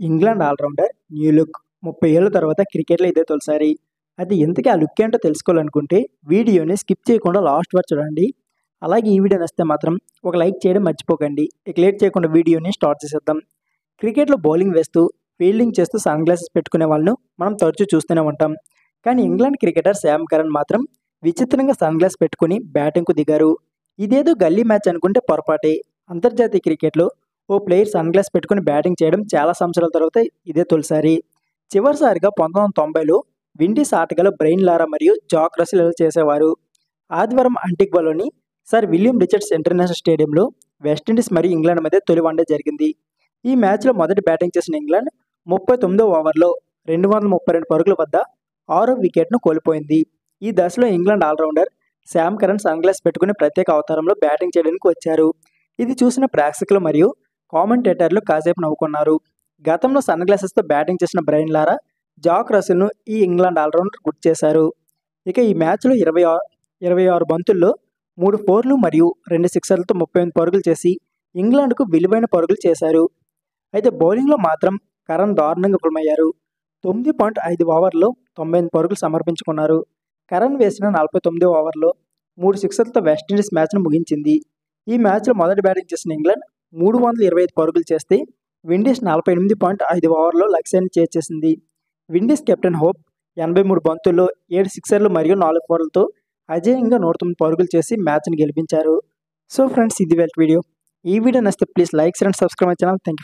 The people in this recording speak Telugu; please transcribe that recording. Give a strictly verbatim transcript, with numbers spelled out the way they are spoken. England all-rounder, new look. thirty ఏళ్ల తర్వాత క్రికెట్లో ఇదే తొలిసారి. అది ఎందుకు ఆ లుక్ ఏంటో తెలుసుకోవాలనుకుంటే వీడియోని స్కిప్ చేయకుండా లాస్ట్ వరకు చూడండి. అలాగే ఈ వీడియో నచ్చితే మాత్రం ఒక లైక్ చేయడం మర్చిపోకండి. ఇక లేట్ చేయకుండా వీడియోని స్టార్ట్ చేసేద్దాం. క్రికెట్లో బౌలింగ్ వేస్తూ ఫీల్డింగ్ చేస్తూ సన్ గ్లాసెస్ పెట్టుకునే వాళ్ళను మనం తరచూ చూస్తూనే ఉంటాం. కానీ ఇంగ్లాండ్ క్రికెటర్ శామ్ కరన్ మాత్రం విచిత్రంగా సన్ గ్లాస్ పెట్టుకుని బ్యాటింగ్కు దిగారు. ఇదేదో గల్లీ మ్యాచ్ అనుకుంటే పొరపాటే. అంతర్జాతీయ క్రికెట్లో ఓ ప్లేయర్ సన్ గ్లాస్ పెట్టుకుని బ్యాటింగ్ చేయడం చాలా సంవత్సరాల తర్వాత ఇదే తొలిసారి. చివరిసారిగా పంతొమ్మిది వందల తొంభైలో విండీస్ ఆటగాళ్ళు బ్రెయిన్ లారా మరియు జాక్ రసిల్ ఇలా చేసేవారు. ఆదివారం అంటిగ్వాలోని సర్ విలియం రిచర్డ్స్ ఇంటర్నేషనల్ స్టేడియంలో వెస్టిండీస్ మరియు ఇంగ్లాండ్ మధ్య తొలి వన్డే జరిగింది. ఈ మ్యాచ్లో మొదటి బ్యాటింగ్ చేసిన ఇంగ్లాండ్ ముప్పై తొమ్మిదో ఓవర్లో రెండు వందల ముప్పై రెండు పరుగుల వద్ద ఆరో వికెట్ను కోల్పోయింది. ఈ దశలో England allrounder Sam Curran sun glass పెట్టుకుని ప్రత్యేక అవతారంలో బ్యాటింగ్ చేయడానికి వచ్చారు. ఇది చూసిన ప్రేక్షకులు మరియు కామెంటేటర్లు కాసేపు నవ్వుకున్నారు. గతంలో సన్ గ్లాసెస్తో బ్యాటింగ్ చేసిన బ్రెయిన్ లారా, జాక్ రసిల్ను ఈ ఇంగ్లాండ్ ఆల్రౌండర్ గుర్తు చేశారు. ఇక ఈ మ్యాచ్లో ఇరవై ఆరు ఇరవై ఆరు బంతుల్లో మూడు ఫోర్లు మరియు రెండు సిక్సర్లతో ముప్పై ఎనిమిది పరుగులు చేసి ఇంగ్లాండ్కు విలువైన పరుగులు చేశారు. అయితే బౌలింగ్లో మాత్రం కరన్ దారుణంగా విఫలమయ్యారు. తొమ్మిది పాయింట్ ఐదు ఓవర్లో తొంభై ఎనిమిది పరుగులు సమర్పించుకున్నారు. కరన్ వేసిన నలభై తొమ్మిదో ఓవర్లో మూడు సిక్సర్లతో వెస్టిండీస్ మ్యాచ్ను ముగించింది. ఈ మ్యాచ్లో మొదటి బ్యాటింగ్ చేసిన ఇంగ్లాండ్ మూడు వందల ఇరవై ఐదు పరుగులు చేస్తే విండీస్ నలభై ఎనిమిది పాయింట్ ఐదు ఓవర్లో లక్ష్యాన్ని చేర్చేసింది. విండీస్ కెప్టెన్ హోప్ ఎనభై మూడు బంతుల్లో ఏడు సిక్సర్లు మరియు నాలుగు ఫోర్లతో అజేయంగా నూట తొమ్మిది పరుగులు చేసి మ్యాచ్ని గెలిపించారు. సో ఫ్రెండ్స్, ఇది వీడియో. ఈ వీడియో నచ్చితే please like and subscribe my channel. Thank you.